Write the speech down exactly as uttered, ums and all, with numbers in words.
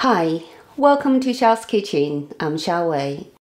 Hi, welcome to Xiao's Kitchen. I'm Xiao Wei.